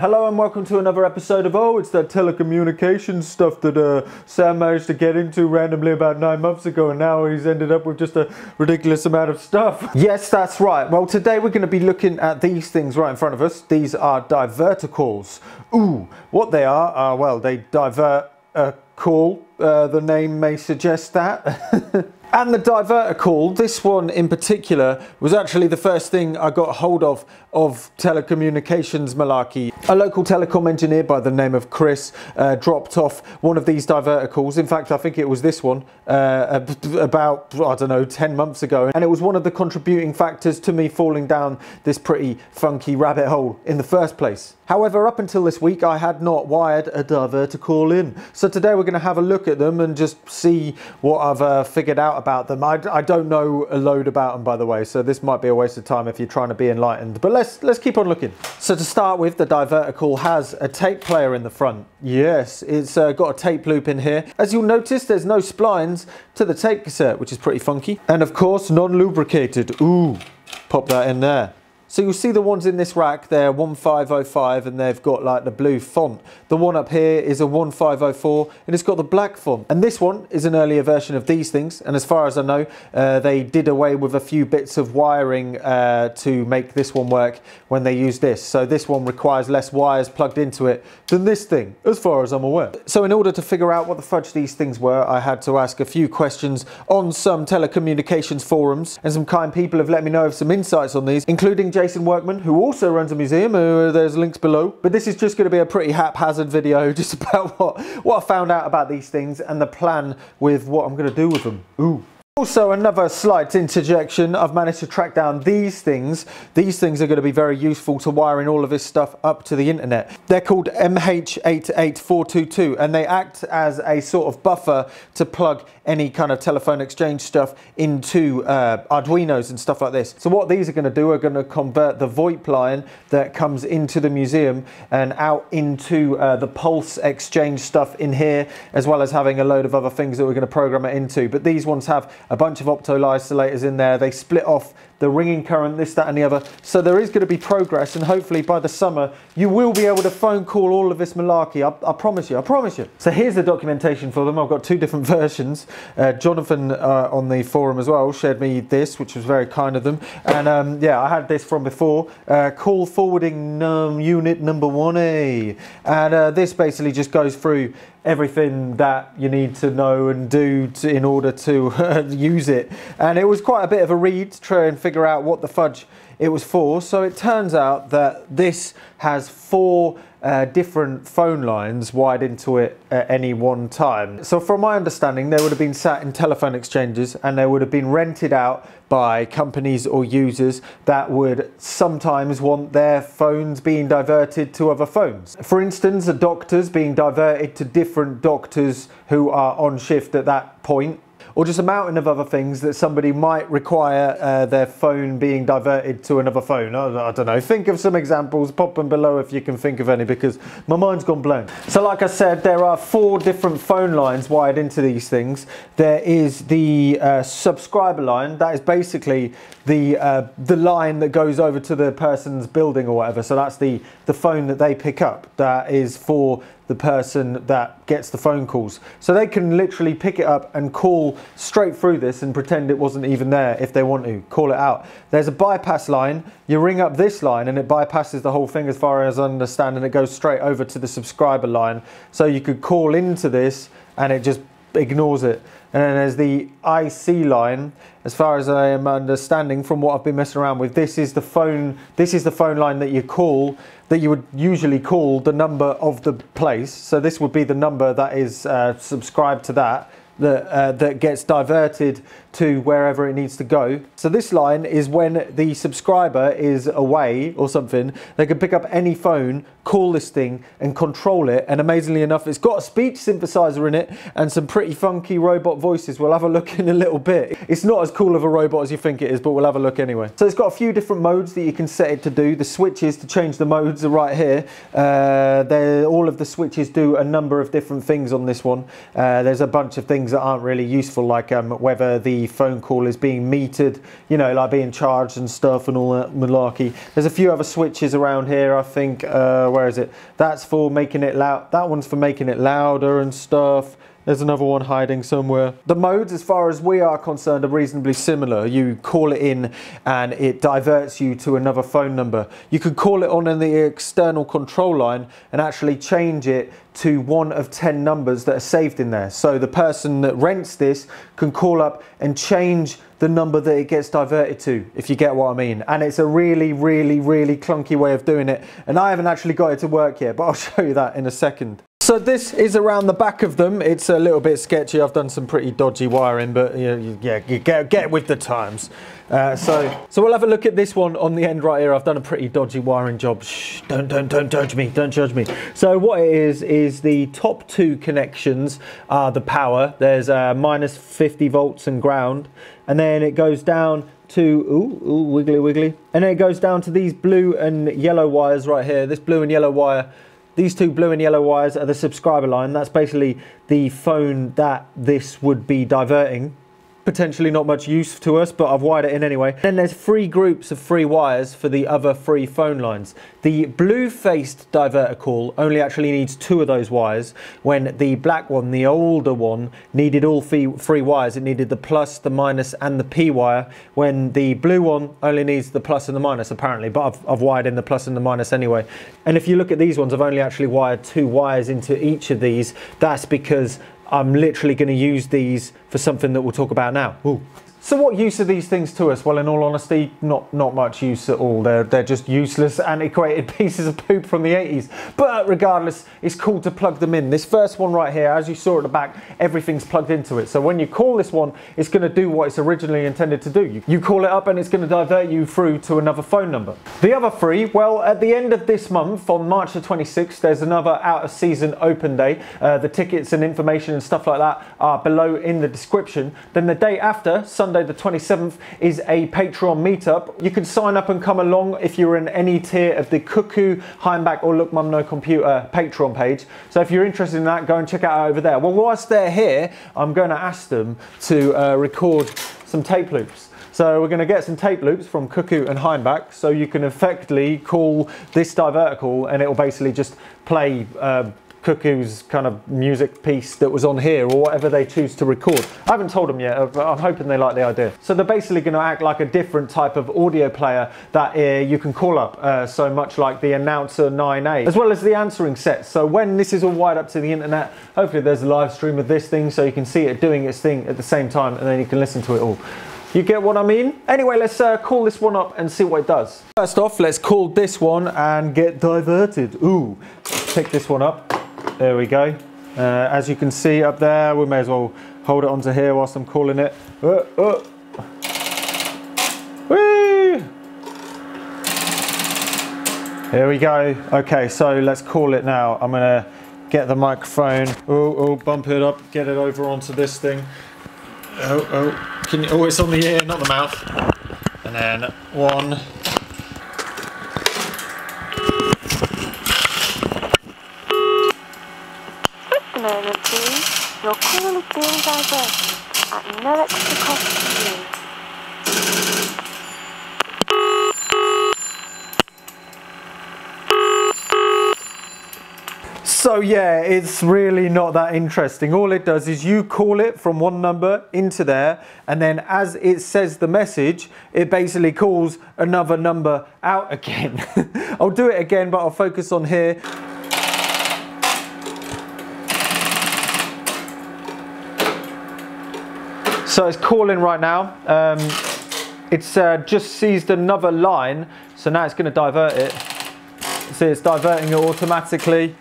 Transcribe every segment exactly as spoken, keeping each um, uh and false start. Hello and welcome to another episode of Oh, it's that telecommunications stuff that uh, Sam managed to get into randomly about nine months ago, and now he's ended up with just a ridiculous amount of stuff. Yes, that's right. Well, today we're going to be looking at these things right in front of us. These are divert a calls. Ooh, what they are are, well, they divert a call. Uh, the name may suggest that. And the divert a call, this one in particular, was actually the first thing I got hold of of telecommunications malarkey. A local telecom engineer by the name of Chris uh, dropped off one of these divert a calls. In fact, I think it was this one uh, about, I don't know, ten months ago. And it was one of the contributing factors to me falling down this pretty funky rabbit hole in the first place. However, up until this week, I had not wired a divert a call in. So today we're going to have a look at them and just see what I've uh, figured out about them. I, I don't know a load about them, by the way, so this might be a waste of time if you're trying to be enlightened, but let's let's keep on looking. So to start with, the divert a call has a tape player in the front. Yes, it's uh, got a tape loop in here. As you'll notice, there's no splines to the tape cassette, which is pretty funky. And of course, non-lubricated. Ooh, pop that in there. So you'll see the ones in this rack, they're one five oh five and they've got like the blue font. The one up here is a one five oh four and it's got the black font. And this one is an earlier version of these things. And as far as I know, uh, they did away with a few bits of wiring uh, to make this one work when they use this. So this one requires less wires plugged into it than this thing, as far as I'm aware. So in order to figure out what the fudge these things were, I had to ask a few questions on some telecommunications forums, and some kind people have let me know of some insights on these, including Jason Workman, who also runs a museum. Uh, there's links below, but this is just going to be a pretty haphazard video just about what, what I found out about these things and the plan with what I'm going to do with them. Ooh. Also, another slight interjection, I've managed to track down these things. These things are going to be very useful to wiring all of this stuff up to the internet. They're called M H eight eight four two two and they act as a sort of buffer to plug any kind of telephone exchange stuff into uh, Arduinos and stuff like this. So what these are going to do are going to convert the VoIP line that comes into the museum and out into uh, the pulse exchange stuff in here, as well as having a load of other things that we're going to program it into. But these ones have a bunch of opto-isolators in there. They split off the ringing current, this, that, and the other. So there is going to be progress, and hopefully by the summer, you will be able to phone call all of this malarkey. I, I promise you, I promise you. So here's the documentation for them. I've got two different versions. Uh, Jonathan uh, on the forum as well shared me this, which was very kind of them. And um, yeah, I had this from before. Uh, call forwarding um, unit number one A. And uh, this basically just goes through everything that you need to know and do to, in order to use it. And it was quite a bit of a read to try and figure out what the fudge it was for. So it turns out that this has four uh, different phone lines wired into it at any one time. So from my understanding, they would have been sat in telephone exchanges and they would have been rented out by companies or users that would sometimes want their phones being diverted to other phones. For instance, a doctor's being diverted to different doctors who are on shift at that point, or just a mountain of other things that somebody might require uh, their phone being diverted to another phone. I, I don't know, think of some examples, pop them below if you can think of any, because my mind's gone blank. So like I said, there are four different phone lines wired into these things. There is the uh, subscriber line, that is basically the, uh, the line that goes over to the person's building or whatever, so that's the, the phone that they pick up, that is for the person that gets the phone calls. So they can literally pick it up and call straight through this and pretend it wasn't even there if they want to, call it out. There's a bypass line, you ring up this line and it bypasses the whole thing as far as I understand, and it goes straight over to the subscriber line. So you could call into this and it just ignores it. And then there's the I C line, as far as I am understanding from what I've been messing around with, this is the phone, this is the phone line that you call, that you would usually call the number of the place. So this would be the number that is uh, subscribed to that, that, uh, that gets diverted to wherever it needs to go. So this line is when the subscriber is away or something, they can pick up any phone, call this thing and control it. And amazingly enough, it's got a speech synthesizer in it and some pretty funky robot voices. We'll have a look in a little bit. It's not as cool of a robot as you think it is, but we'll have a look anyway. So it's got a few different modes that you can set it to do. The switches to change the modes are right here. Uh, all of the switches do a number of different things on this one. Uh, there's a bunch of things things that aren't really useful, like um, whether the phone call is being metered, you know, like being charged and stuff and all that malarkey. There's a few other switches around here, I think. Uh, where is it? That's for making it loud. That one's for making it louder and stuff. There's another one hiding somewhere. The modes, as far as we are concerned, are reasonably similar. You call it in and it diverts you to another phone number. You could call it on the external control line and actually change it to one of ten numbers that are saved in there. So the person that rents this can call up and change the number that it gets diverted to, if you get what I mean. And it's a really, really, really clunky way of doing it. And I haven't actually got it to work yet, but I'll show you that in a second. So this is around the back of them. It's a little bit sketchy. I've done some pretty dodgy wiring, but you know, you, yeah, you get, get with the times. Uh, so, so we'll have a look at this one on the end right here. I've done a pretty dodgy wiring job. Shh, don't, don't, don't judge me, don't judge me. So what it is, is the top two connections are the power. There's uh, minus fifty volts and ground. And then it goes down to, ooh, ooh, wiggly, wiggly. And then it goes down to these blue and yellow wires right here. This blue and yellow wire. These two blue and yellow wires are the subscriber line. That's basically the phone that this would be diverting. Potentially not much use to us, but I've wired it in anyway. Then there's three groups of three wires for the other three phone lines. The blue-faced diverter call only actually needs two of those wires, when the black one, the older one, needed all three wires. It needed the plus, the minus, and the P wire, when the blue one only needs the plus and the minus, apparently, but I've, I've wired in the plus and the minus anyway. And if you look at these ones, I've only actually wired two wires into each of these. That's because I'm literally going to use these for something that we'll talk about now. Ooh. So what use are these things to us? Well, in all honesty, not not much use at all. They're, they're just useless, antiquated pieces of poop from the eighties. But regardless, it's cool to plug them in. This first one right here, as you saw at the back, everything's plugged into it. So when you call this one, it's going to do what it's originally intended to do. You, you call it up and it's going to divert you through to another phone number. The other three, well, at the end of this month, on March the twenty-sixth, there's another out-of-season open day. Uh, the tickets and information and stuff like that are below in the description. Then the day after, Sunday, Sunday the twenty-seventh, is a Patreon meetup. You can sign up and come along if you're in any tier of the Cuckoo, Hainbach or Look Mum No Computer Patreon page. So if you're interested in that, go and check it out over there. Well, whilst they're here, I'm going to ask them to uh, record some tape loops. So we're going to get some tape loops from Cuckoo and Hainbach, so you can effectively call this diverter call and it will basically just play uh, Cuckoo's kind of music piece that was on here, or whatever they choose to record. I haven't told them yet, but I'm hoping they like the idea. So they're basically going to act like a different type of audio player that uh, you can call up, uh, so much like the Announcer nine A, as well as the answering set. So when this is all wired up to the internet, hopefully there's a live stream of this thing so you can see it doing its thing at the same time, and then you can listen to it all. You get what I mean? Anyway, let's uh, call this one up and see what it does. First off, let's call this one and get diverted. Ooh, pick this one up. There we go. Uh, as you can see up there, we may as well hold it onto here whilst I'm calling it. Uh, uh. Woo! Here we go. Okay, so let's call it now. I'm gonna get the microphone. Oh, oh, bump it up, get it over onto this thing. Oh, oh, can you, oh, it's on the ear, not the mouth. And then one. Your call is being diverted at no extra cost to you. So yeah, it's really not that interesting. All it does is you call it from one number into there, and then as it says the message, it basically calls another number out again. I'll do it again, but I'll focus on here. So it's calling right now. Um, it's uh, just seized another line, so now it's going to divert it. See, it's diverting it automatically.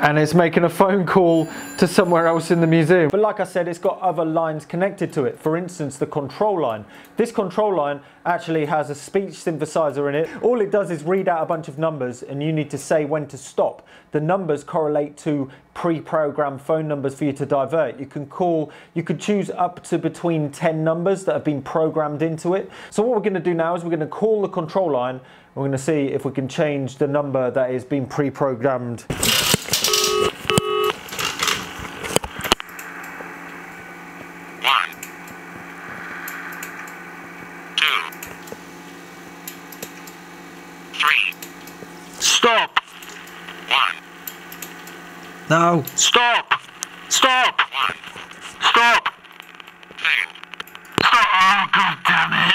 And it's making a phone call to somewhere else in the museum. But like I said, it's got other lines connected to it. For instance, the control line. This control line actually has a speech synthesizer in it. All it does is read out a bunch of numbers and you need to say when to stop. The numbers correlate to pre-programmed phone numbers for you to divert. You can call, you could choose up to between ten numbers that have been programmed into it. So what we're gonna do now is we're gonna call the control line. We're gonna see if we can change the number that is being pre-programmed. Stop. One. No. Stop. Stop. One. Stop. Two. Oh, God damn it.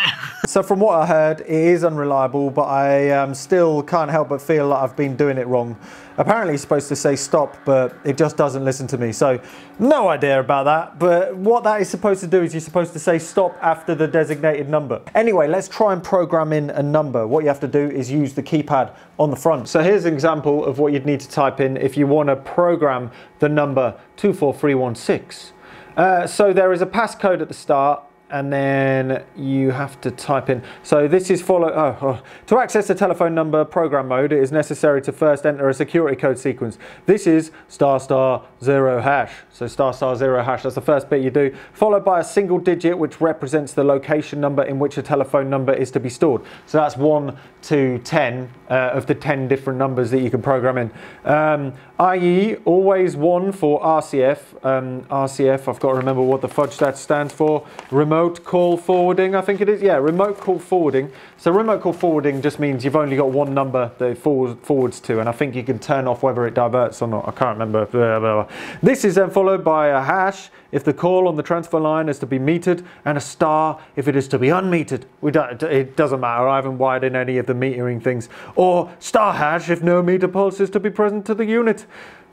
So from what I heard, it is unreliable, but I um, still can't help but feel that I've been doing it wrong. Apparently it's supposed to say stop, but it just doesn't listen to me. So no idea about that, but what that is supposed to do is you're supposed to say stop after the designated number. Anyway, let's try and program in a number. What you have to do is use the keypad on the front. So here's an example of what you'd need to type in if you want to program the number two four three one six. Uh, so there is a passcode at the start, and then you have to type in. So this is follow, oh, oh. To access the telephone number program mode, it is necessary to first enter a security code sequence. This is star star zero hash. So star star zero hash, that's the first bit you do, followed by a single digit which represents the location number in which a telephone number is to be stored. So that's one to ten uh, of the ten different numbers that you can program in. Um, that is always one for R C F. Um, R C F, I've got to remember what the fudge that stands for. Remote call forwarding, I think it is. Yeah, remote call forwarding. So remote call forwarding just means you've only got one number that it forwards to, and I think you can turn off whether it diverts or not. I can't remember. Blah, blah, blah. This is then followed by a hash if the call on the transfer line is to be metered, and a star if it is to be unmetered. We don't, it doesn't matter, I haven't wired in any of the metering things. Or star hash if no meter pulse is to be present to the unit.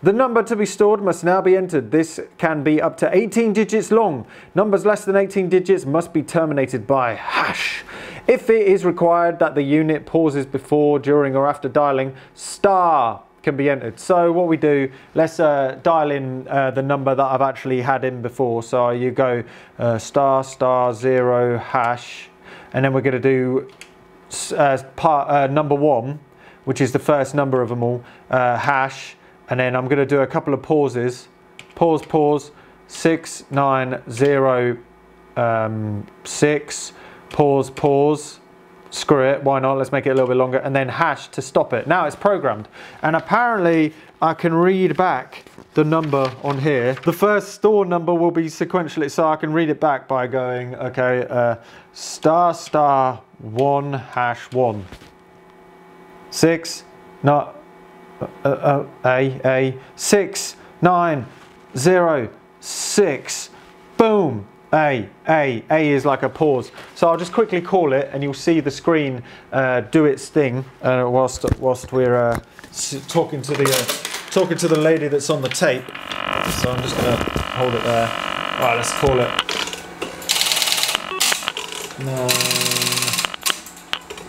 The number to be stored must now be entered. This can be up to eighteen digits long. Numbers less than eighteen digits must be terminated by hash. If it is required that the unit pauses before, during, or after dialing, star can be entered. So what we do, let's uh, dial in uh, the number that I've actually had in before. So you go uh, star star zero hash, and then we're going to do uh, part, uh, number one, which is the first number of them all, uh, hash. And then I'm going to do a couple of pauses. Pause, pause, six, nine, zero, um, six, pause, pause, screw it, why not, let's make it a little bit longer, and then hash to stop it. Now it's programmed. And apparently I can read back the number on here. The first store number will be sequentially, so I can read it back by going, okay, uh, star, star, one, hash, one. Six, not. Uh, uh, a, a, six, nine, zero, six, boom, a, a, a is like a pause. So I'll just quickly call it and you'll see the screen uh, do its thing uh, whilst, whilst we're uh, talking to the uh, talking to the lady that's on the tape. So I'm just going to hold it there. All right, let's call it.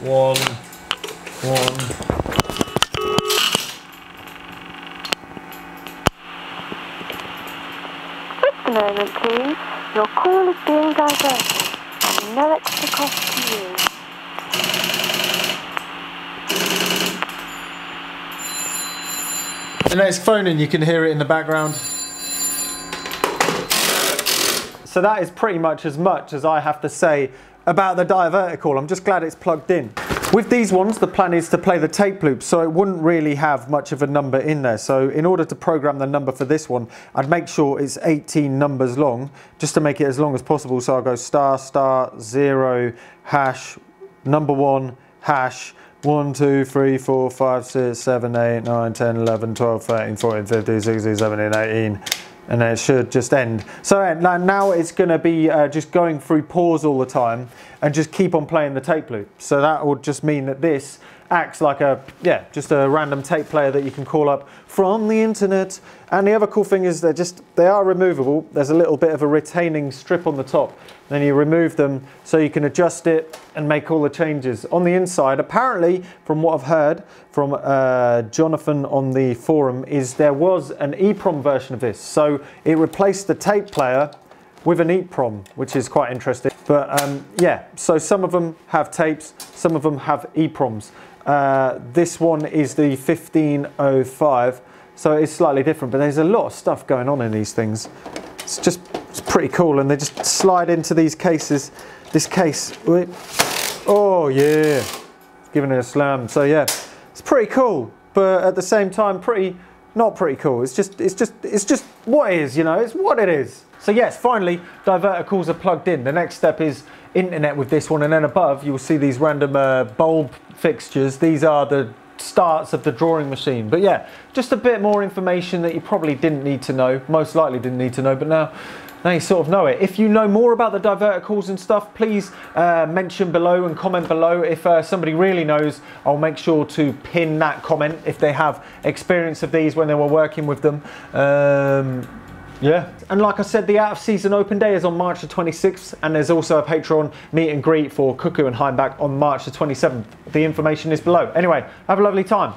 Nine, one, one. Moment, please. Your call is being diverted at no extra cost to you. And now it's phoning, you can hear it in the background. So that is pretty much as much as I have to say about the divert a call. I'm just glad it's plugged in. With these ones, the plan is to play the tape loop, so it wouldn't really have much of a number in there. So in order to program the number for this one, I'd make sure it's eighteen numbers long, just to make it as long as possible. So I'll go star, star, zero, hash, number one, hash, one, two, three, four, five, six, seven, eight, nine, ten, eleven, twelve, thirteen, fourteen, fifteen, sixteen, seventeen, eighteen. And then it should just end. So now it's going to be uh, just going through pause all the time and just keep on playing the tape loop. So that would just mean that this acts like a, yeah, just a random tape player that you can call up from the internet. And the other cool thing is they're just, they are removable. There's a little bit of a retaining strip on the top. Then you remove them so you can adjust it and make all the changes. On the inside, apparently, from what I've heard from uh, Jonathan on the forum, is there was an EEPROM version of this. So it replaced the tape player with an EEPROM, which is quite interesting. But um, yeah, so some of them have tapes, some of them have EEPROMs. Uh, this one is the fifteen oh five, so it's slightly different, but there's a lot of stuff going on in these things. It's just it's pretty cool, and they just slide into these cases. This case, oh yeah, giving it a slam. So yeah, it's pretty cool, but at the same time, pretty not pretty cool. It's just it's just it's just what it is, you know. It's what it is. So yes, finally, divert a calls are plugged in. The next step is internet with this one, and then above you'll see these random uh, bulb fixtures. These are the starts of the drawing machine. But yeah, just a bit more information that you probably didn't need to know, most likely didn't need to know, but now now you sort of know it. If you know more about the divert a calls and stuff, please uh, mention below and comment below. If uh, somebody really knows, I'll make sure to pin that comment if they have experience of these when they were working with them. Um, Yeah. And like I said, the out of season open day is on March the twenty-sixth, and there's also a Patreon meet and greet for Cuckoo and Hainbach on March the twenty-seventh. The information is below. Anyway, have a lovely time.